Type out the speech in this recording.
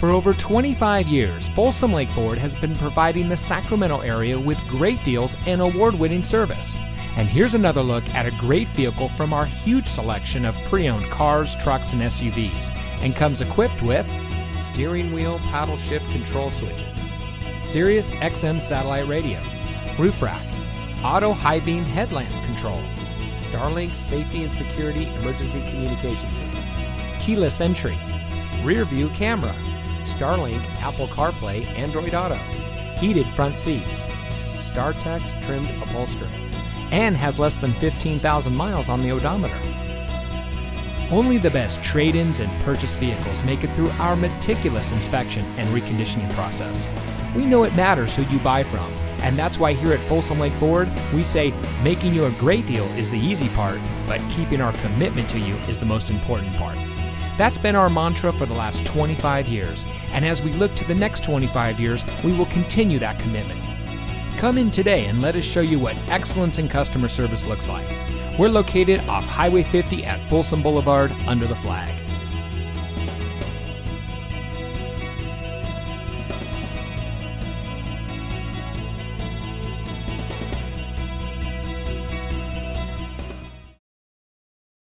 For over 25 years, Folsom Lake Ford has been providing the Sacramento area with great deals and award-winning service. And here's another look at a great vehicle from our huge selection of pre-owned cars, trucks, and SUVs, and comes equipped with steering wheel paddle shift control switches, Sirius XM satellite radio, roof rack, auto high beam headlamp control, Starlink safety and security emergency communication system, keyless entry, rear view camera, Starlink, Apple CarPlay, Android Auto, heated front seats, StarTex trimmed upholstery, and has less than 15,000 miles on the odometer. Only the best trade-ins and purchased vehicles make it through our meticulous inspection and reconditioning process. We know it matters who you buy from, and that's why here at Folsom Lake Ford, we say making you a great deal is the easy part, but keeping our commitment to you is the most important part. That's been our mantra for the last 25 years, and as we look to the next 25 years, we will continue that commitment. Come in today and let us show you what excellence in customer service looks like. We're located off Highway 50 at Folsom Boulevard under the flag.